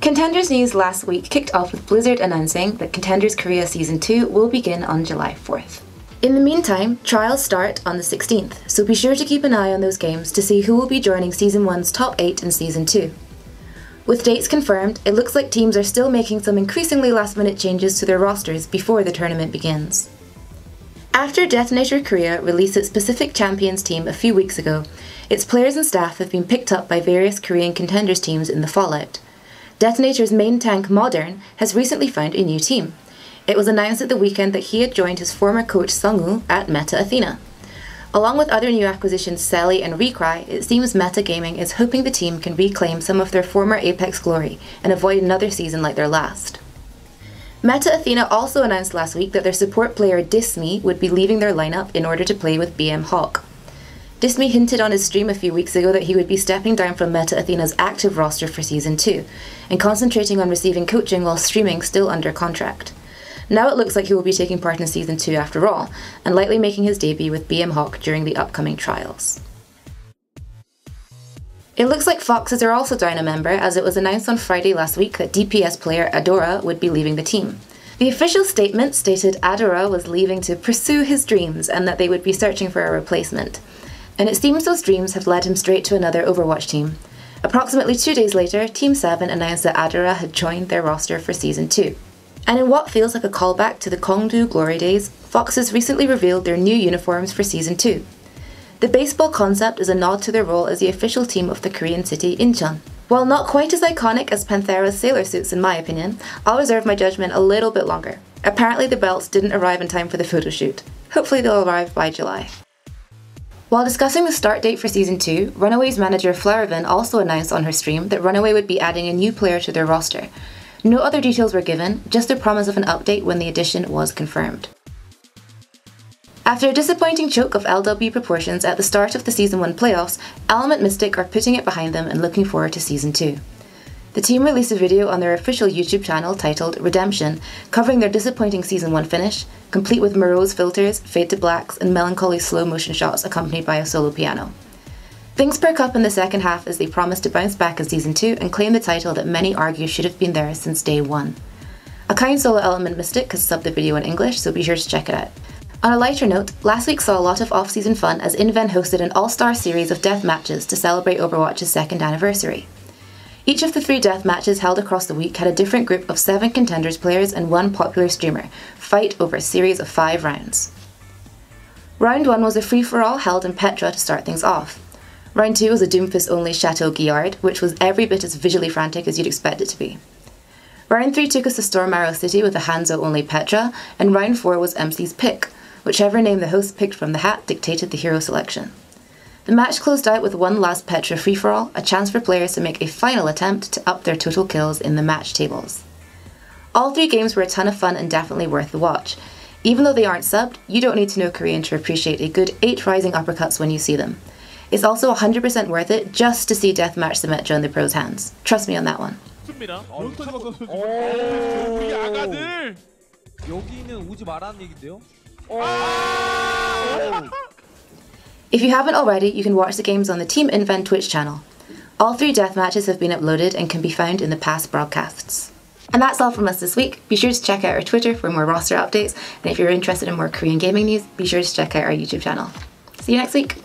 Contenders news last week kicked off with Blizzard announcing that Contenders Korea Season 2 will begin on July 4th. In the meantime, trials start on the 16th, so be sure to keep an eye on those games to see who will be joining Season 1's Top 8 in Season 2. With dates confirmed, it looks like teams are still making some increasingly last-minute changes to their rosters before the tournament begins. After Detonator Korea released its Pacific Champions team a few weeks ago, its players and staff have been picked up by various Korean Contenders teams in the fallout. Detonator's main tank Modern has recently found a new team. It was announced at the weekend that he had joined his former coach Sangu at Meta Athena. Along with other new acquisitions Selly and Recry, it seems Meta Gaming is hoping the team can reclaim some of their former Apex glory and avoid another season like their last. Meta Athena also announced last week that their support player Dismi would be leaving their lineup in order to play with BM Hawk. Dismi hinted on his stream a few weeks ago that he would be stepping down from Meta Athena's active roster for Season 2 and concentrating on receiving coaching while streaming still under contract. Now it looks like he will be taking part in Season 2 after all, and likely making his debut with BM Hawk during the upcoming trials. It looks like Foxes are also down a member, as it was announced on Friday last week that DPS player Adora would be leaving the team. The official statement stated Adora was leaving to pursue his dreams and that they would be searching for a replacement. And it seems those dreams have led him straight to another Overwatch team. Approximately 2 days later, Team 7 announced that Adora had joined their roster for Season 2. And in what feels like a callback to the Kongdu glory days, Foxes recently revealed their new uniforms for Season 2. The baseball concept is a nod to their role as the official team of the Korean city Incheon. While not quite as iconic as Panthera's sailor suits in my opinion, I'll reserve my judgement a little bit longer. Apparently the belts didn't arrive in time for the photoshoot. Hopefully they'll arrive by July. While discussing the start date for Season 2, Runaway's manager Flarevan also announced on her stream that Runaway would be adding a new player to their roster. No other details were given, just a promise of an update when the addition was confirmed. After a disappointing choke of LW proportions at the start of the Season 1 playoffs, Element Mystic are putting it behind them and looking forward to Season 2. The team released a video on their official YouTube channel titled Redemption, covering their disappointing Season 1 finish, complete with morose filters, fade to blacks, and melancholy slow motion shots accompanied by a solo piano. Things perk up in the second half as they promise to bounce back in Season 2 and claim the title that many argue should have been there since day 1. A kind solo Element Mystic has subbed the video in English, so be sure to check it out. On a lighter note, last week saw a lot of off-season fun as Inven hosted an all-star series of death matches to celebrate Overwatch's second anniversary. Each of the 3 death matches held across the week had a different group of 7 Contenders players and 1 popular streamer fight over a series of 5 rounds. Round 1 was a free-for-all held in Petra to start things off. Round 2 was a Doomfist-only Chateau Guillard, which was every bit as visually frantic as you'd expect it to be. Round 3 took us to Stormarrow City with a Hanzo-only Petra, and Round 4 was MC's pick. Whichever name the host picked from the hat dictated the hero selection. The match closed out with one last Petra free-for-all, a chance for players to make a final attempt to up their total kills in the match tables. All 3 games were a ton of fun and definitely worth the watch. Even though they aren't subbed, you don't need to know Korean to appreciate a good 8 rising uppercuts when you see them. It's also 100% worth it just to see Deathmatch Symmetra in the pros' hands. Trust me on that one. If you haven't already, you can watch the games on the Team Invent Twitch channel. All 3 deathmatches have been uploaded and can be found in the past broadcasts. And that's all from us this week. Be sure to check out our Twitter for more roster updates, and if you're interested in more Korean gaming news, be sure to check out our YouTube channel. See you next week!